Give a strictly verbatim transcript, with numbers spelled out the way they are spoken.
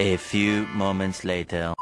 A few moments later.